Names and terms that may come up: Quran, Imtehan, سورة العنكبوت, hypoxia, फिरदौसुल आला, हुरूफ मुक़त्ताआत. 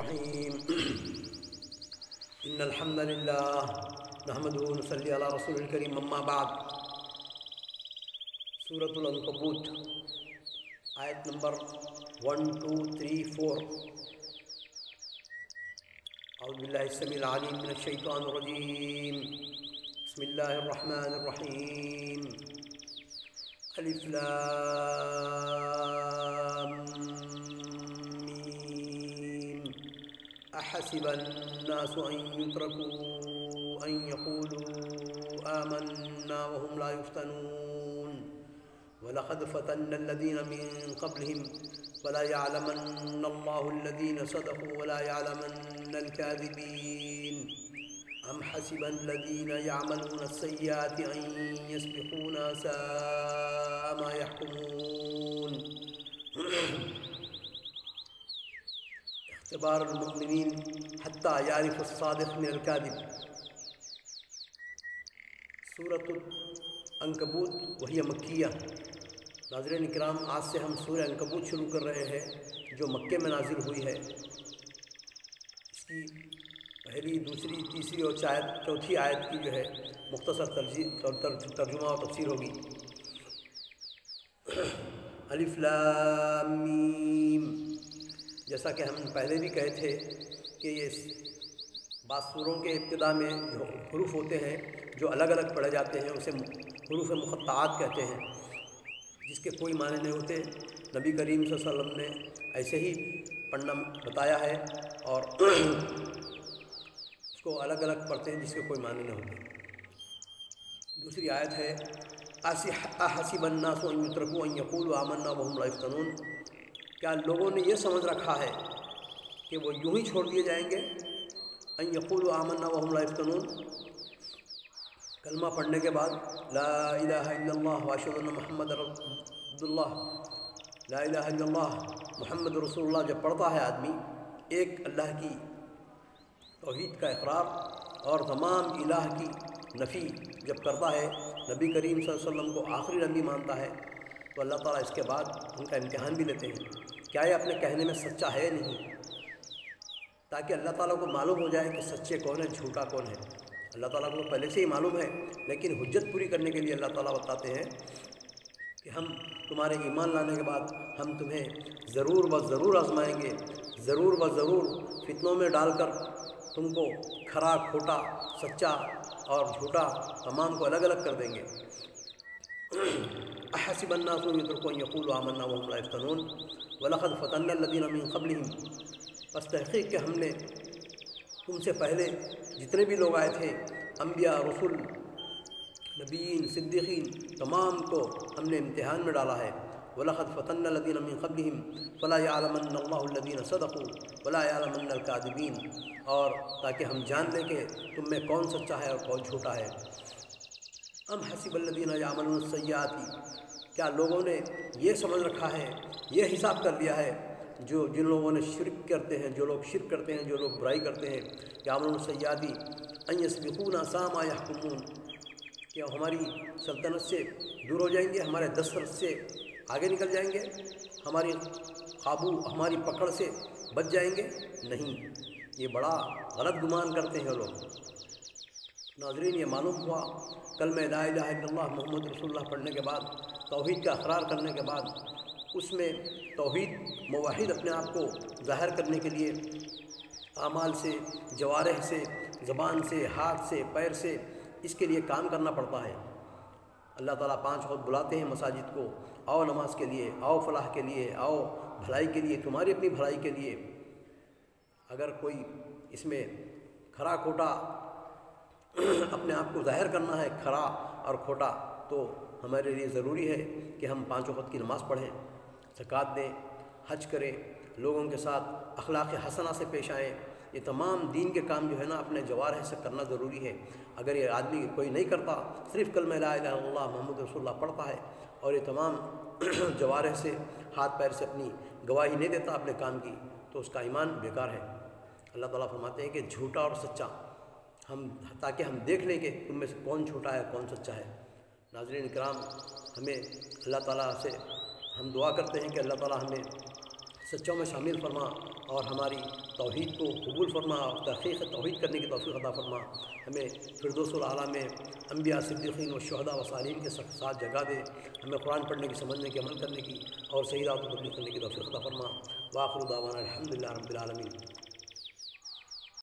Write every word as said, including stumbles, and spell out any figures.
الرحيم إن الحمد لله نحمده ونصلي على رسول الكريم أما بعد سورة العنكبوت آية نمبر one two three four أعوذ بالله السميع العليم من الشيطان الرجيم بسم الله الرحمن الرحيم ألف لام ميم أحسب الناس أن يتركوا أن يقولوا آمنا وهم لا يفتنون ولقد فتنا الذين من قبلهم ولا يعلمن الله الذين صدقوا ولا يعلمن الكاذبين أم حسب الذين يعملون السيئات أن يسبقونا ساء ما يحكمون اختبار المؤمنين حتى يعرف الصادق من الكاذب سورة العنكبوت وهي مكية। नाज़रीन इकराम, आज से हम सूरह अनकबूत शुरू कर रहे हैं जो मक्के में नाजिल हुई है। इसकी पहली, दूसरी, तीसरी और शायद चौथी आयत की जो है मुख्तसर तर्जुमा और तफसीर होगी। अलिफ लाम मीम, जैसा कि हम पहले भी कहे थे कि ये बाद सूरों के इब्तिदा में जो हुरूफ होते हैं जो अलग अलग पढ़े जाते हैं उसे हुरूफ मुक़त्ताआत कहते हैं, जिसके कोई माने नहीं होते। नबी करीम सल्लल्लाहु अलैहि वसल्लम ने ऐसे ही पढ़ना बताया है और उसको अलग अलग पढ़ते हैं जिसके कोई माने नहीं होते। दूसरी आयत है अहसिबन्नासु अन युत्रकू अन यक़ूलू आमन्ना वहुम ला युफ़्तनून, क्या लोगों ने यह समझ रखा है कि वो यूँ ही छोड़ दिए जाएंगे। अन यक़ूलू आमन्ना वहुम ला युफ़्तनून, कलमा पढ़ने के बाद ला इलाहा इल्लल्लाह व अशहदु अन्ना मुहम्मद रसूलुल्लाह, ला इलाहा इल्लल्लाह मुहम्मद रसूलुल्लाह जब पढ़ता है आदमी, एक अल्लाह की तौहीद का इकरार और तमाम इलाह की नफ़ी जब करता है, नबी करीम सल्लल्लाहु अलैहि वसल्लम को आखिरी नबी मानता है, तो अल्लाह ताला इसके बाद उनका इम्तिहान भी लेते हैं क्या ये अपने कहने में सच्चा है नहीं, ताकि अल्लाह ताला को मालूम हो जाए कि सच्चे कौन है झूठा कौन है। अल्लाह ताला को पहले से ही मालूम है, लेकिन हुज्जत पूरी करने के लिए अल्लाह ताला बताते हैं कि हम तुम्हारे ईमान लाने के बाद हम तुम्हें ज़रूर व ज़रूर आजमाएंगे, ज़रूर व ज़रूर फितनों में डालकर तुमको खरा खोटा सच्चा और झूठा तमाम को अलग अलग कर देंगे। अहसिबन्नासु यतरकू यक़ूलू आमन्ना वहुम ला युफ़्तनून वलक़द फ़तन्नल्लज़ीना मिन क़ब्लिहिम, बस तहक़ीक़ के हमने तुमसे पहले जितने भी लोग आए थे, अम्बिया, रसूल, नबीन, सिद्दीकीन, तमाम को हमने इम्तिहान में डाला है। वलक़द फ़तन्ना लज़ीना मिन क़ब्लिहिम फ़ला यअलमन्ना अल्लाहु लज़ीना सदक़ू वला यअलमन्ना अल-काज़िबीन, और ताकि हम जान लें कि तुम में कौन सच्चा है और कौन झूठा है। अम हसिबल्लज़ीना यअमलून अस-सय्यिआति, क्या लोगों ने ये समझ रखा है, ये हिसाब कर लिया है, जो जिन लोगों ने शिरक करते हैं, जो लोग शिरक करते हैं, जो लोग बुराई करते हैं, या अमल सयादी अन यसबिकूना सामा यहकुमून, क्या हमारी सल्तनत से दूर हो जाएंगे, हमारे दस्तरस से आगे निकल जाएंगे, हमारी काबू हमारी पकड़ से बच जाएंगे। नहीं, ये बड़ा गलत गुमान करते हैं लोग। नाजरीन, ये मालूम हुआ कल में ला इलाहा इल्लल्लाह मुहम्मद रसूलुल्लाह पढ़ने के बाद, तौहीद का इकरार करने के बाद, उसमें तौहीद मुवाहिद अपने आप को ज़ाहिर करने के लिए आमाल से, जवारह से, ज़बान से, हाथ से, पैर से, इसके लिए काम करना पड़ता है। अल्लाह ताला पाँच वक़्त बुलाते हैं मसाजिद को, आओ नमाज के लिए, आओ फलाह के लिए, आओ भलाई के लिए, तुम्हारी अपनी भलाई के लिए। अगर कोई इसमें खरा खोटा अपने आप को ज़ाहिर करना है, खरा और खोटा, तो हमारे लिए ज़रूरी है कि हम पाँच वक़्त की नमाज़ पढ़ें, ज़कात दें, हज करें, लोगों के साथ अखलाक़ हसना से पेश आएँ। ये तमाम दीन के काम जो है ना अपने जवारह से करना ज़रूरी है। अगर ये आदमी कोई नहीं करता, सिर्फ़ कल में ला इलाहा इल्लल्लाह मुहम्मद रसूलुल्लाह पढ़ता है और ये तमाम जवारह से, हाथ पैर से अपनी गवाही नहीं देता अपने काम की, तो उसका ईमान बेकार है। अल्लाह ताला फरमाते हैं कि झूठा और सच्चा हम, ताकि हम देख लें कि तुम में से कौन झूठा है कौन सच्चा है। नाज़रीन इकराम, हमें अल्लाह ताला से हम दुआ करते हैं कि अल्लाह ताला हमें सच्चों में शामिल फरमा और हमारी तौहीद को कबूल फरमा और तहक़ीक़ तौहीद करने की तौफ़ीक़ अता फरमा। हमें फिरदौसुल आला में अंबिया सिद्दीक़ीन व शुहदा व सालिहीन के साथ जगह दे। हमें कुरान पढ़ने की, समझने की, अमल करने की और सही राह पर तब्लीग़ करने की तौफ़ीक़ अता फरमा। वाखिर दावाना अल्हम्दुलिल्लाह रब्बिल आलमीन।